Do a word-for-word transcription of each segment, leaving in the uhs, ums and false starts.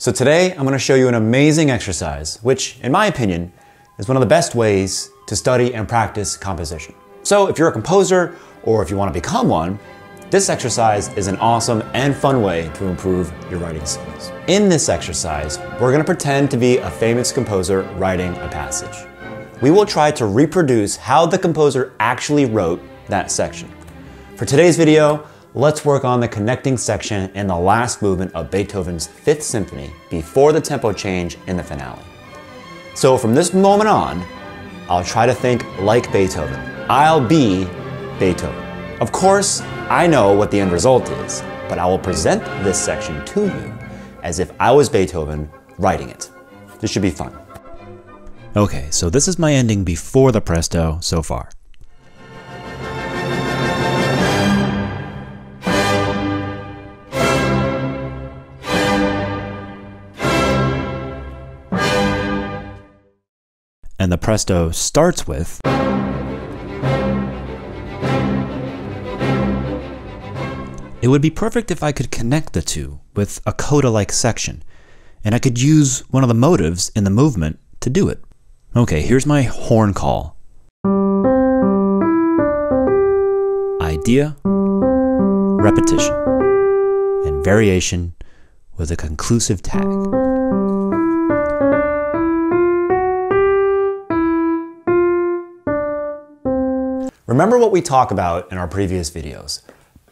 So today I'm going to show you an amazing exercise, which in my opinion is one of the best ways to study and practice composition. So if you're a composer or if you want to become one, this exercise is an awesome and fun way to improve your writing skills. In this exercise, we're going to pretend to be a famous composer writing a passage. We will try to reproduce how the composer actually wrote that section. For today's video, let's work on the connecting section in the last movement of Beethoven's Fifth Symphony before the tempo change in the finale. So from this moment on, I'll try to think like Beethoven. I'll be Beethoven. Of course, I know what the end result is, but I will present this section to you as if I was Beethoven writing it. This should be fun. Okay, so this is my ending before the presto so far. And the presto starts with it would be perfect if I could connect the two with a coda-like section, and I could use one of the motives in the movement to do it. Okay, here's my horn call. Idea, repetition, and variation with a conclusive tag. Remember what we talked about in our previous videos.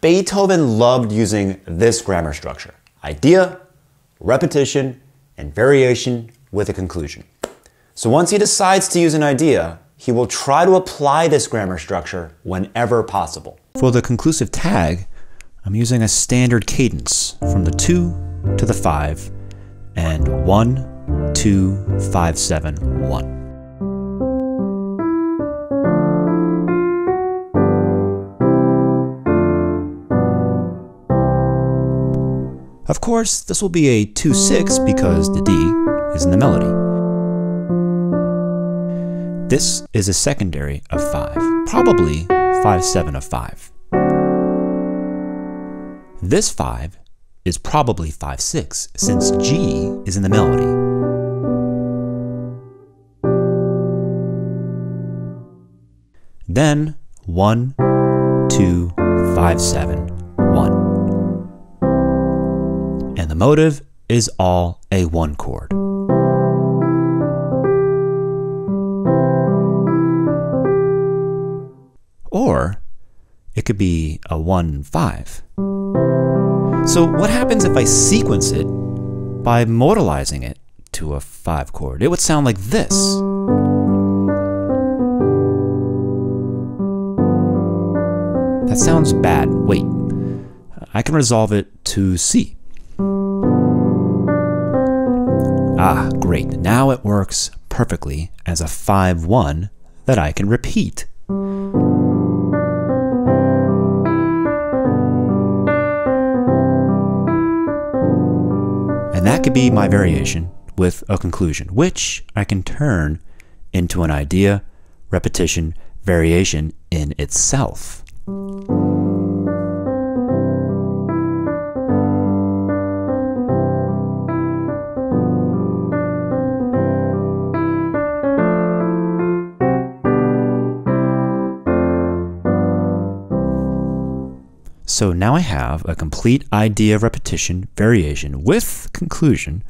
Beethoven loved using this grammar structure: idea, repetition, and variation with a conclusion. So once he decides to use an idea, he will try to apply this grammar structure whenever possible. For the conclusive tag, I'm using a standard cadence from the two to the five and one, two, five, seven, one. Of course, this will be a two six because the D is in the melody. This is a secondary of five, probably five seven of five. This five is probably five six since G is in the melody. Then one, two, five, seven, one. And the motive is all a one chord. Or it could be a one five. So what happens if I sequence it by modalizing it to a five chord? It would sound like this. That sounds bad. Wait, I can resolve it to C. Ah, great, now it works perfectly as a five one that I can repeat. And that could be my variation with a conclusion, which I can turn into an idea, repetition, variation in itself. So now I have a complete idea of repetition variation with conclusion,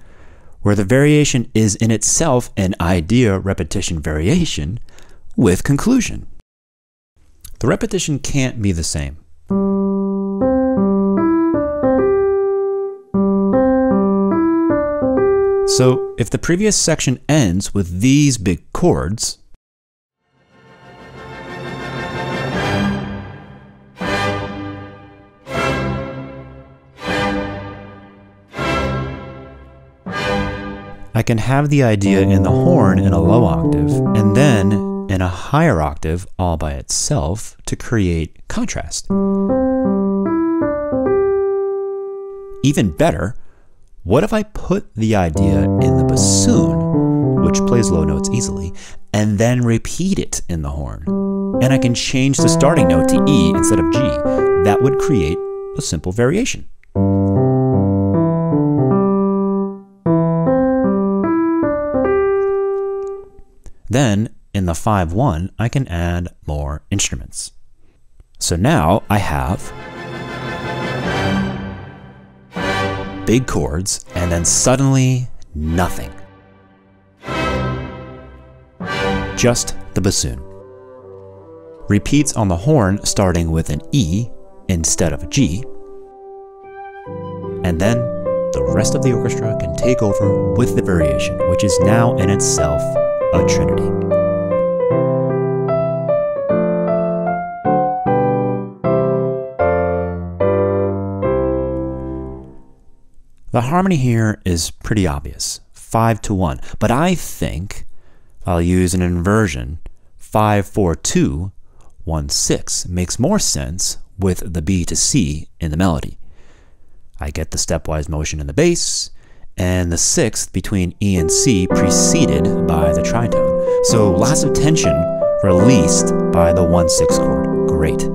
where the variation is in itself an idea repetition variation with conclusion. The repetition can't be the same. So if the previous section ends with these big chords, I can have the idea in the horn in a low octave and then in a higher octave all by itself to create contrast. Even better, what if I put the idea in the bassoon, which plays low notes easily, and then repeat it in the horn? And I can change the starting note to E instead of G. That would create a simple variation. Then in the five one, I can add more instruments. So now I have big chords and then suddenly nothing. Just the bassoon. Repeats on the horn starting with an E instead of a G. And then the rest of the orchestra can take over with the variation, which is now in itself a trinity. The harmony here is pretty obvious, five to one, but I think I'll use an inversion. Five four two one six makes more sense with the B to C in the melody. I get the stepwise motion in the bass, and the sixth between E and C preceded by the tritone. So lots of tension released by the one six chord. Great.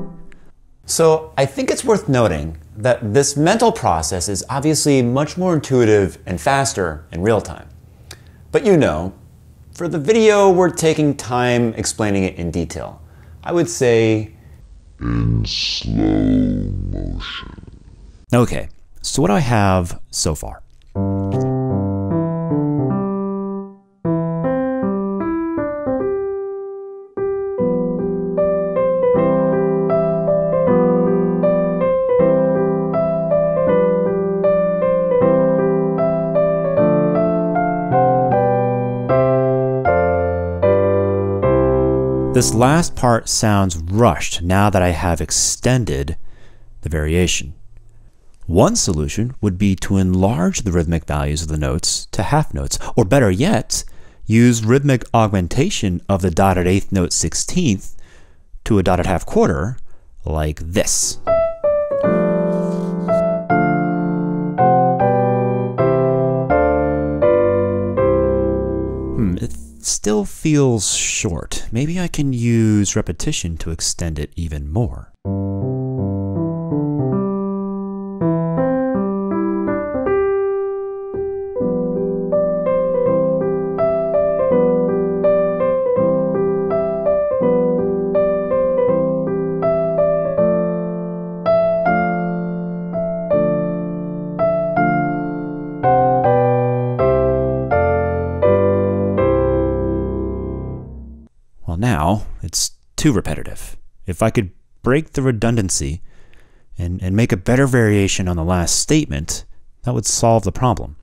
So I think it's worth noting that this mental process is obviously much more intuitive and faster in real time. But you know, for the video, we're taking time explaining it in detail. I would say in slow motion. Okay. So what do I have so far? This last part sounds rushed now that I have extended the variation. One solution would be to enlarge the rhythmic values of the notes to half notes, or better yet, use rhythmic augmentation of the dotted eighth note sixteenth to a dotted half quarter, like this. Hmm, it still feels short. Maybe I can use repetition to extend it even more. Now it's too repetitive. If I could break the redundancy and, and make a better variation on the last statement, that would solve the problem.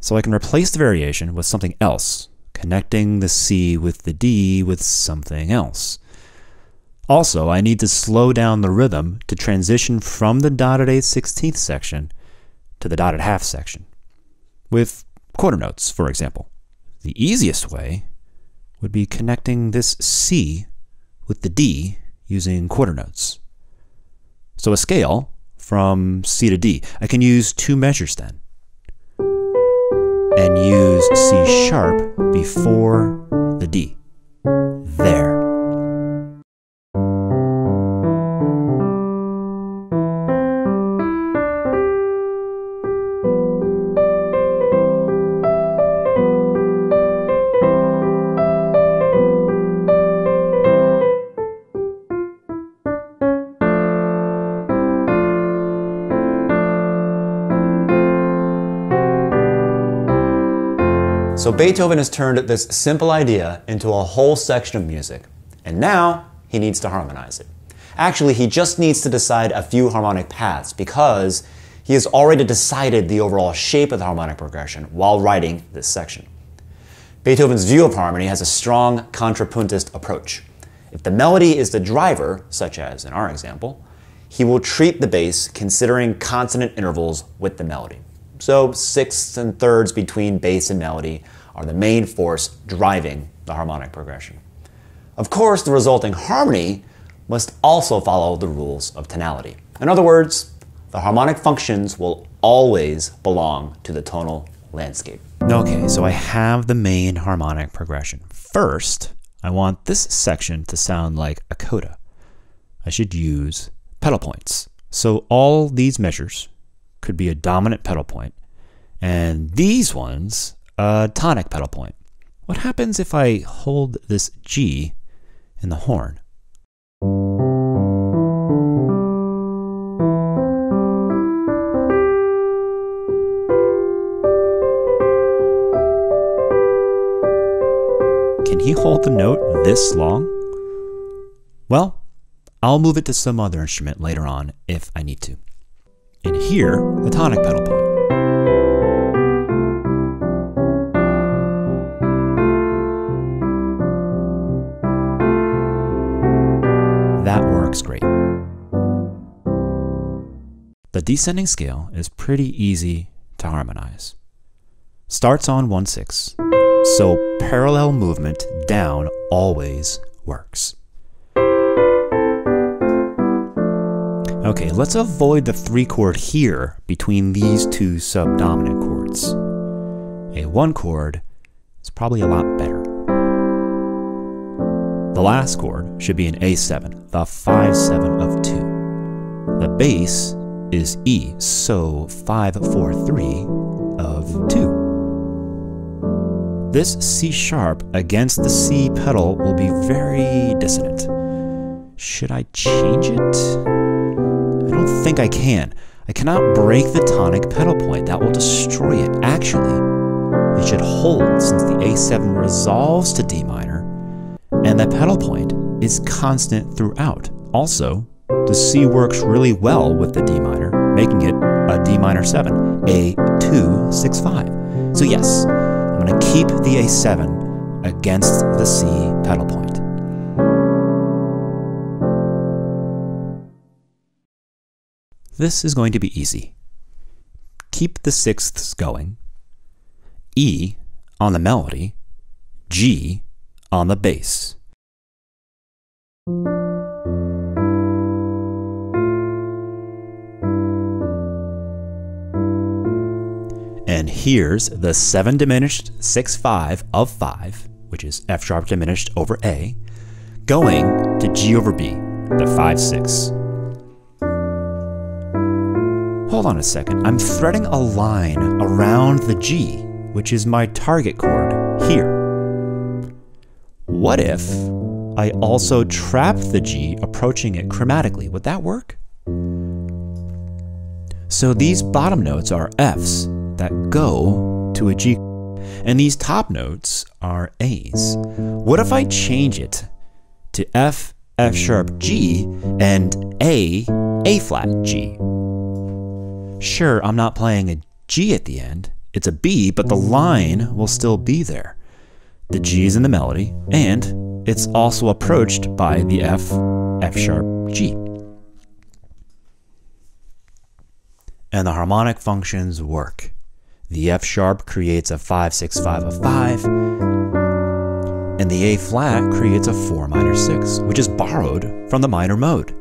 So I can replace the variation with something else, connecting the C with the D with something else. Also, I need to slow down the rhythm to transition from the dotted eighth sixteenth section to the dotted half section, with quarter notes, for example. The easiest way would be connecting this C with the D using quarter notes. So a scale from C to D. I can use two measures then, and use C sharp before the D. There. So Beethoven has turned this simple idea into a whole section of music, and now he needs to harmonize it. Actually, he just needs to decide a few harmonic paths because he has already decided the overall shape of the harmonic progression while writing this section. Beethoven's view of harmony has a strong contrapuntist approach. If the melody is the driver, such as in our example, he will treat the bass considering consonant intervals with the melody. So sixths and thirds between bass and melody are the main force driving the harmonic progression. Of course, the resulting harmony must also follow the rules of tonality. In other words, the harmonic functions will always belong to the tonal landscape. Okay, so I have the main harmonic progression. First, I want this section to sound like a coda. I should use pedal points. So all these measures could be a dominant pedal point, and these ones a tonic pedal point. What happens if I hold this G in the horn? Can he hold the note this long? Well, I'll move it to some other instrument later on if I need to. And here, the tonic pedal point. That works great. The descending scale is pretty easy to harmonize. Starts on one six, so parallel movement down always works. Okay, let's avoid the three chord here between these two subdominant chords. A one chord is probably a lot better. The last chord should be an A seven, the five seven of two. The bass is E, so five four three of two. This C sharp against the C pedal will be very dissonant. Should I change it? I don't think I can. I cannot break the tonic pedal point. That will destroy it. Actually, it should hold since the A seven resolves to D minor. And the pedal point is constant throughout. Also, the C works really well with the D minor, making it a D minor seven, A two six five. So yes, I'm going to keep the A seven against the C pedal point. This is going to be easy. Keep the sixths going. E on the melody, G on the bass. And here's the seven diminished six five of five, which is F sharp diminished over A, going to G over B, the five six. Hold on a second, I'm threading a line around the G, which is my target chord here. What if I also trap the G, approaching it chromatically? Would that work? So these bottom notes are Fs that go to a G, and these top notes are As. What if I change it to F, F sharp, G, and A, A flat, G? Sure, I'm not playing a G at the end, it's a B, but the line will still be there. The G is in the melody, and it's also approached by the F, F sharp, G. And the harmonic functions work. The F sharp creates a five six five of five, and the A flat creates a four minor six, which is borrowed from the minor mode.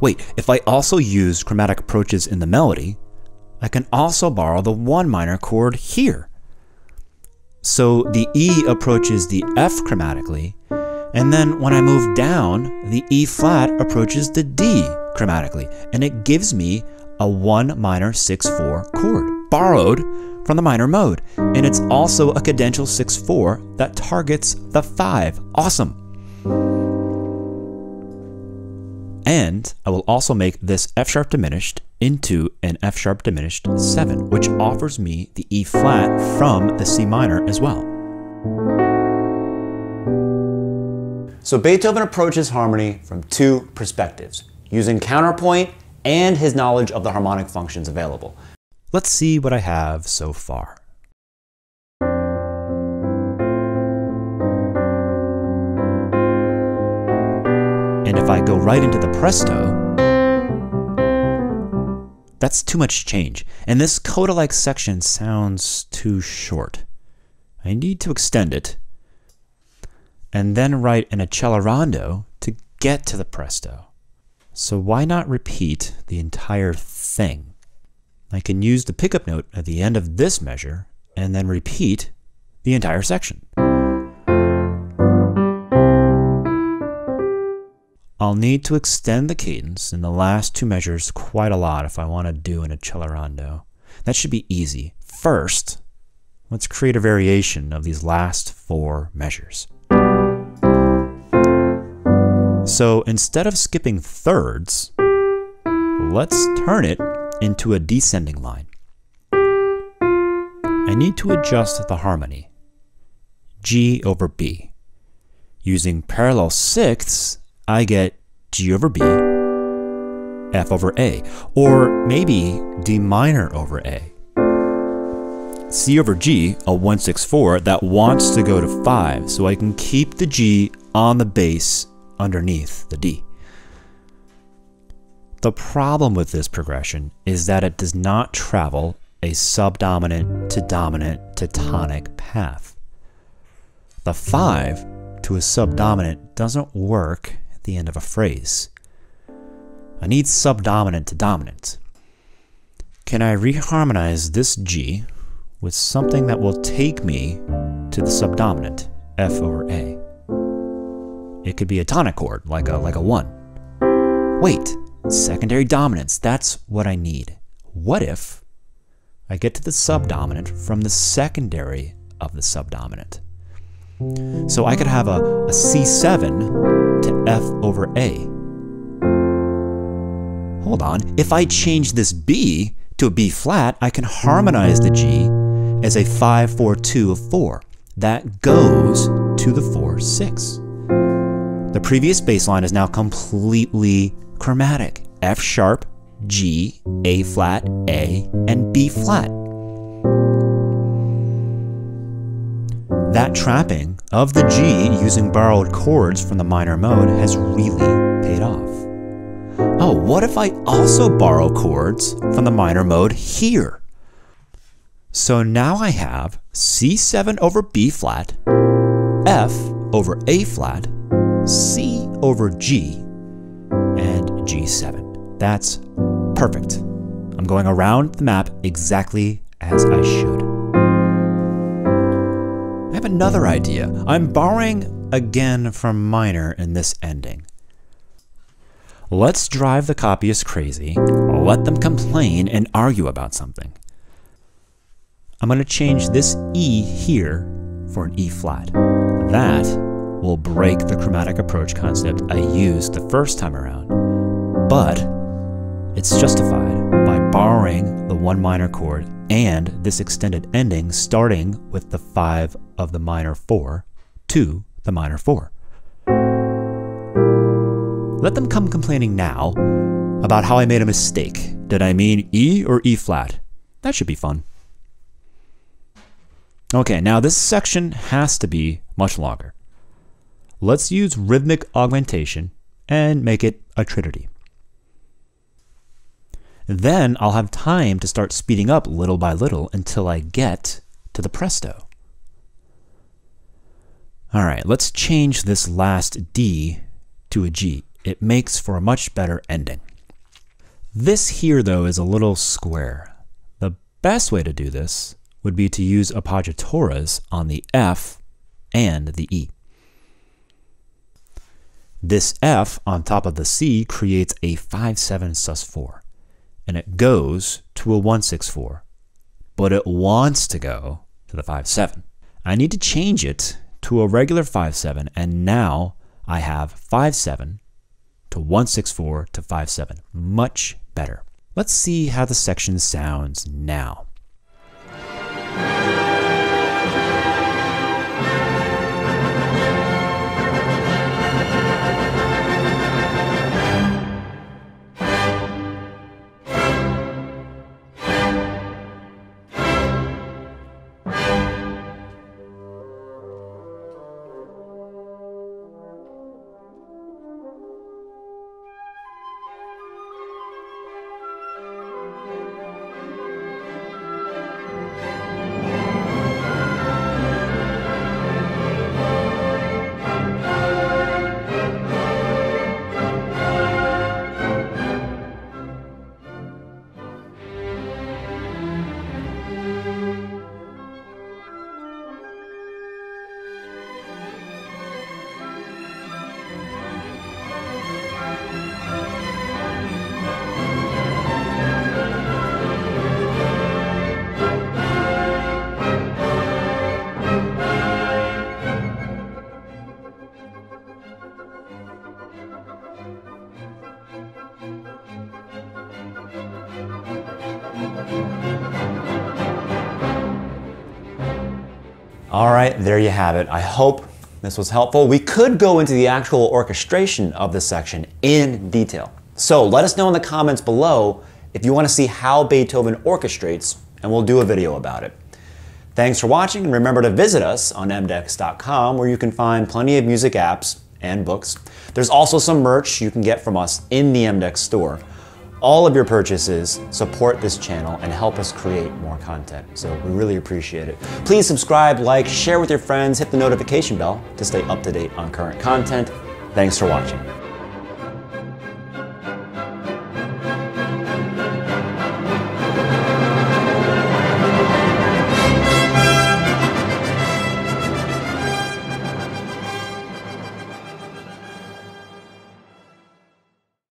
Wait, if I also use chromatic approaches in the melody, I can also borrow the one minor chord here. So the E approaches the F chromatically, and then when I move down, the E flat approaches the D chromatically, and it gives me a one minor six four chord, borrowed from the minor mode, and it's also a cadential six four that targets the five. Awesome! And I will also make this F sharp diminished into an F sharp diminished seven, which offers me the E flat from the C minor as well. So Beethoven approaches harmony from two perspectives, using counterpoint and his knowledge of the harmonic functions available. Let's see what I have so far. And if I go right into the presto, that's too much change, and this coda-like section sounds too short. I need to extend it, and then write an accelerando to get to the presto. So why not repeat the entire thing? I can use the pickup note at the end of this measure, and then repeat the entire section. I'll need to extend the cadence in the last two measures quite a lot if I want to do an accelerando. That should be easy. First, Let's create a variation of these last four measures. So instead of skipping thirds, let's turn it into a descending line. I need to adjust the harmony, G over B. Using parallel sixths, I get G over B, F over A, or maybe D minor over A. C over G, a one six four that wants to go to five, so I can keep the G on the bass underneath the D. The problem with this progression is that it does not travel a subdominant to dominant tectonic path. The five to a subdominant doesn't work at the end of a phrase. I need subdominant to dominant. Can I reharmonize this G with something that will take me to the subdominant, F over A? It could be a tonic chord, like a, like a one. Wait, secondary dominance, that's what I need. What if I get to the subdominant from the secondary of the subdominant? So I could have a, a C seven to F over A. Hold on, if I change this B to a B flat, I can harmonize the G as a five four two of four. That goes to the four six. The previous bass line is now completely chromatic. F sharp, G, A flat, A, and B flat. That trapping of the G using borrowed chords from the minor mode has really paid off. Oh, what if I also borrow chords from the minor mode here? So now I have C seven over B flat, F over A flat, C over G, and G seven. That's perfect. I'm going around the map exactly as I should. I have another idea. I'm borrowing again from minor in this ending. Let's drive the copyist crazy, let them complain and argue about something. I'm going to change this E here for an E flat. That will break the chromatic approach concept I used the first time around, but it's justified by borrowing the one minor chord and this extended ending starting with the five of the minor four to the minor four. Let them come complaining now about how I made a mistake. Did I mean E or E flat? That should be fun. Okay, now this section has to be much longer. Let's use rhythmic augmentation and make it a trinity. Then I'll have time to start speeding up little by little until I get to the presto. All right, let's change this last D to a G. It makes for a much better ending. This here, though, is a little square. The best way to do this would be to use appoggiaturas on the F and the E. This F on top of the C creates a five seven sus four. And it goes to a one six four, but it wants to go to the five seven. I need to change it to a regular five seven, and now I have five seven to one six four to five seven. Much better. Let's see how the section sounds now. All right, there you have it. I hope this was helpful. We could go into the actual orchestration of this section in detail. So let us know in the comments below if you want to see how Beethoven orchestrates, and we'll do a video about it. Thanks for watching, and remember to visit us on m decks dot com, where you can find plenty of music apps and books. There's also some merch you can get from us in the mDecks store. All of your purchases support this channel and help us create more content, so we really appreciate it. Please subscribe, like, share with your friends, hit the notification bell to stay up to date on current content. Thanks for watching.